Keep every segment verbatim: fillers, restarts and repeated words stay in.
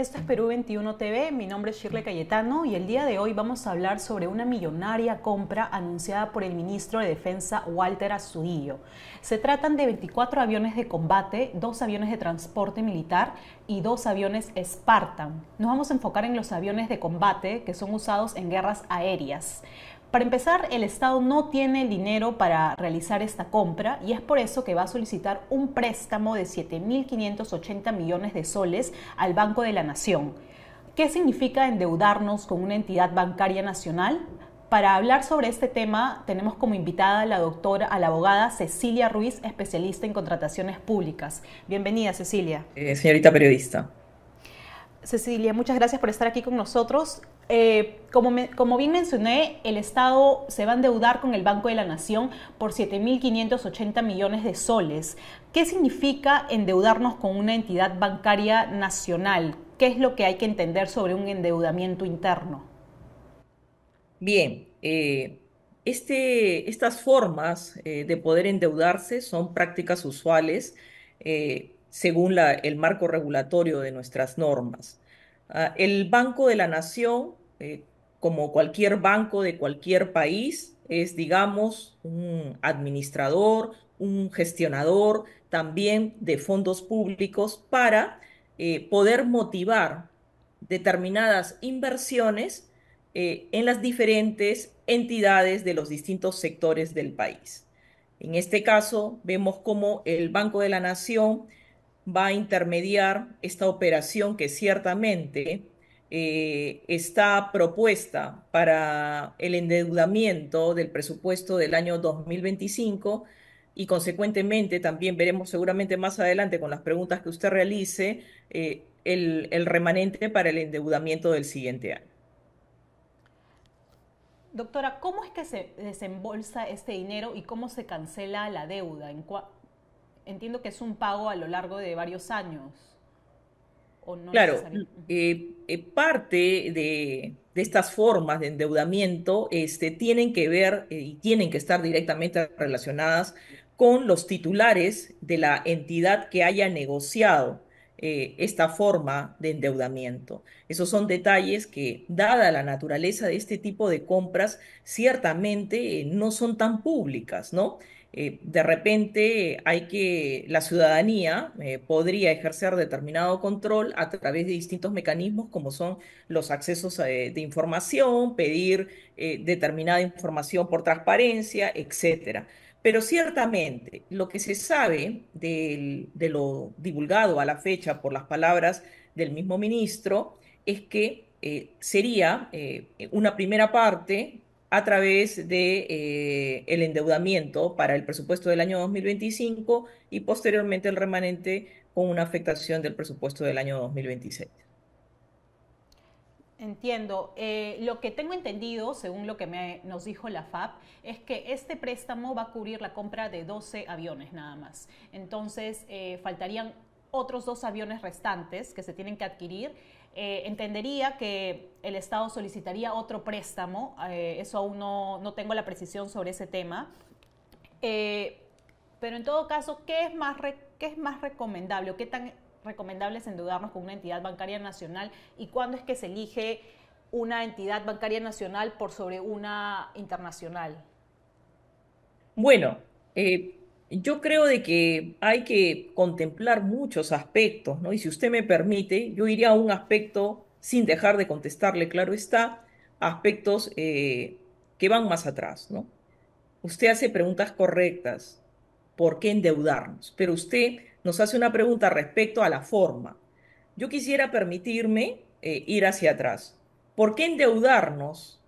Esto es Perú veintiuno T V, mi nombre es Shirley Cayetano y el día de hoy vamos a hablar sobre una millonaria compra anunciada por el ministro de Defensa Walter Astudillo. Se tratan de veinticuatro aviones de combate, dos aviones de transporte militar y dos aviones Spartan. Nos vamos a enfocar en los aviones de combate que son usados en guerras aéreas. Para empezar, el Estado no tiene el dinero para realizar esta compra y es por eso que va a solicitar un préstamo de siete mil quinientos ochenta millones de soles al Banco de la Nación. ¿Qué significa endeudarnos con una entidad bancaria nacional? Para hablar sobre este tema tenemos como invitada a la doctora, a la abogada Cecilia Ruiz, especialista en contrataciones públicas. Bienvenida, Cecilia. Eh, señorita periodista. Cecilia, muchas gracias por estar aquí con nosotros. Eh, como, me, como bien mencioné, el Estado se va a endeudar con el Banco de la Nación por siete mil quinientos ochenta millones de soles. ¿Qué significa endeudarnos con una entidad bancaria nacional? ¿Qué es lo que hay que entender sobre un endeudamiento interno? Bien, eh, este, estas formas eh, de poder endeudarse son prácticas usuales eh, según la, el marco regulatorio de nuestras normas. Uh, el Banco de la Nación, eh, como cualquier banco de cualquier país, es, digamos, un administrador, un gestionador también de fondos públicos para eh, poder motivar determinadas inversiones eh, en las diferentes entidades de los distintos sectores del país. En este caso, vemos cómo el Banco de la Nación va a intermediar esta operación que ciertamente eh, está propuesta para el endeudamiento del presupuesto del año dos mil veinticinco y consecuentemente también veremos seguramente más adelante con las preguntas que usted realice eh, el, el remanente para el endeudamiento del siguiente año. Doctora, ¿cómo es que se desembolsa este dinero y cómo se cancela la deuda? ¿En cuál? Entiendo que es un pago a lo largo de varios años. ¿O no? Claro, eh, eh, parte de, de estas formas de endeudamiento este, tienen que ver eh, y tienen que estar directamente relacionadas con los titulares de la entidad que haya negociado eh, esta forma de endeudamiento. Esos son detalles que, dada la naturaleza de este tipo de compras, ciertamente eh, no son tan públicas, ¿no? Eh, de repente hay que, la ciudadanía eh, podría ejercer determinado control a través de distintos mecanismos como son los accesos eh, de información, pedir eh, determinada información por transparencia, etcétera. Pero ciertamente lo que se sabe del, de lo divulgado a la fecha por las palabras del mismo ministro es que eh, sería eh, una primera parte a través de, eh, el endeudamiento para el presupuesto del año dos mil veinticinco y posteriormente el remanente con una afectación del presupuesto del año dos mil veintiséis. Entiendo. Eh, lo que tengo entendido, según lo que me, nos dijo la F A P, es que este préstamo va a cubrir la compra de doce aviones nada más. Entonces, eh, faltarían otros dos aviones restantes que se tienen que adquirir. Eh, entendería que el Estado solicitaría otro préstamo, eh, eso aún no, no tengo la precisión sobre ese tema, eh, pero en todo caso, ¿qué es más re, qué es más recomendable o qué tan recomendable es endeudarnos con una entidad bancaria nacional y cuándo es que se elige una entidad bancaria nacional por sobre una internacional? Bueno, eh... yo creo de que hay que contemplar muchos aspectos, ¿no? Y si usted me permite, yo iría a un aspecto, sin dejar de contestarle, claro está, aspectos eh, que van más atrás, ¿no? Usted hace preguntas correctas, ¿por qué endeudarnos? Pero usted nos hace una pregunta respecto a la forma. Yo quisiera permitirme eh, ir hacia atrás. ¿Por qué endeudarnos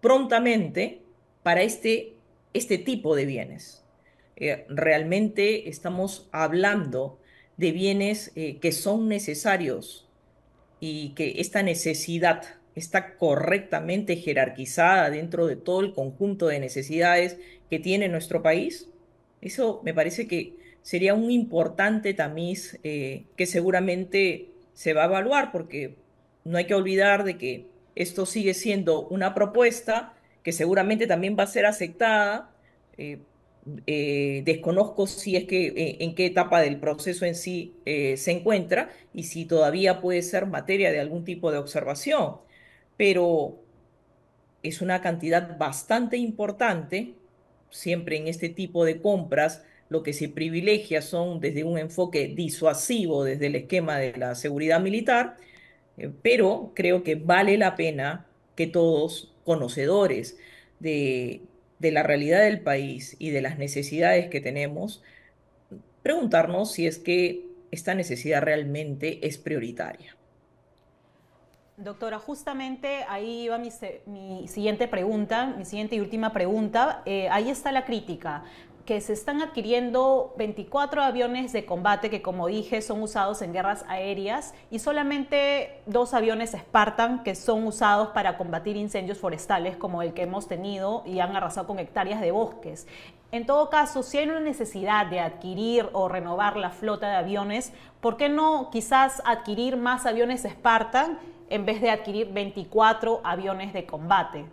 prontamente para este este tipo de bienes? Eh, realmente estamos hablando de bienes eh, que son necesarios y que esta necesidad está correctamente jerarquizada dentro de todo el conjunto de necesidades que tiene nuestro país. Eso me parece que sería un importante tamiz eh, que seguramente se va a evaluar, porque no hay que olvidar de que esto sigue siendo una propuesta que seguramente también va a ser aceptada eh, Eh, desconozco si es que eh, en qué etapa del proceso en sí eh, se encuentra y si todavía puede ser materia de algún tipo de observación, pero es una cantidad bastante importante. Siempre en este tipo de compras lo que se privilegia son desde un enfoque disuasivo desde el esquema de la seguridad militar, eh, pero creo que vale la pena que todos, conocedores de de la realidad del país y de las necesidades que tenemos, preguntarnos si es que esta necesidad realmente es prioritaria. Doctora, justamente ahí va mi, mi siguiente pregunta, mi siguiente y última pregunta. Eh, ahí está la crítica, que se están adquiriendo veinticuatro aviones de combate que, como dije, son usados en guerras aéreas y solamente dos aviones Spartan que son usados para combatir incendios forestales como el que hemos tenido y han arrasado con hectáreas de bosques. En todo caso, si hay una necesidad de adquirir o renovar la flota de aviones, ¿por qué no quizás adquirir más aviones Spartan en vez de adquirir veinticuatro aviones de combate?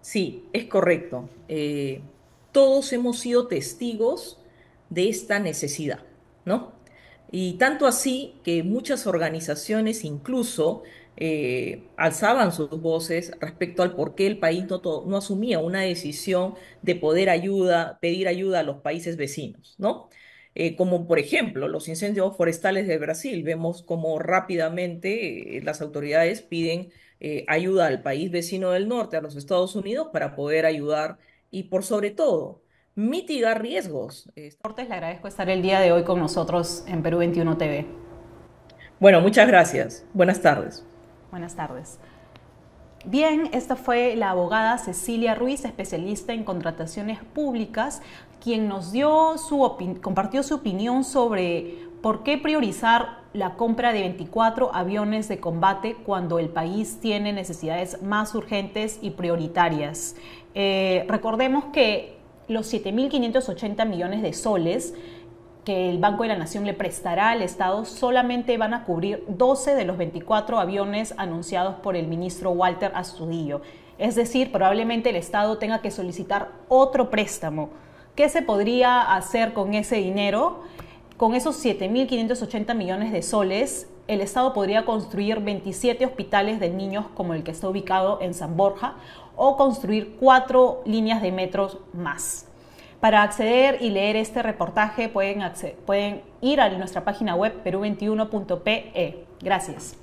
Sí, es correcto. Eh... Todos hemos sido testigos de esta necesidad, ¿no? Y tanto así que muchas organizaciones incluso eh, alzaban sus voces respecto al por qué el país no, no asumía una decisión de poder ayuda, pedir ayuda a los países vecinos, ¿no? Eh, como por ejemplo los incendios forestales de Brasil. Vemos cómo rápidamente eh, las autoridades piden eh, ayuda al país vecino del norte, a los Estados Unidos, para poder ayudar y por sobre todo, mitigar riesgos. Cortes, le agradezco estar el día de hoy con nosotros en Perú veintiuno T V. Bueno, muchas gracias. Buenas tardes. Buenas tardes. Bien, esta fue la abogada Cecilia Ruiz, especialista en contrataciones públicas, quien nos dio su compartió su opinión sobre por qué priorizar la compra de veinticuatro aviones de combate cuando el país tiene necesidades más urgentes y prioritarias. Eh, recordemos que los siete mil quinientos ochenta millones de soles que el Banco de la Nación le prestará al Estado solamente van a cubrir doce de los veinticuatro aviones anunciados por el ministro Walter Astudillo. Es decir, probablemente el Estado tenga que solicitar otro préstamo. ¿Qué se podría hacer con ese dinero? Con esos siete mil quinientos ochenta millones de soles, el Estado podría construir veintisiete hospitales de niños como el que está ubicado en San Borja o construir cuatro líneas de metros más. Para acceder y leer este reportaje pueden, acceder, pueden ir a nuestra página web perú veintiuno punto pe e. Gracias.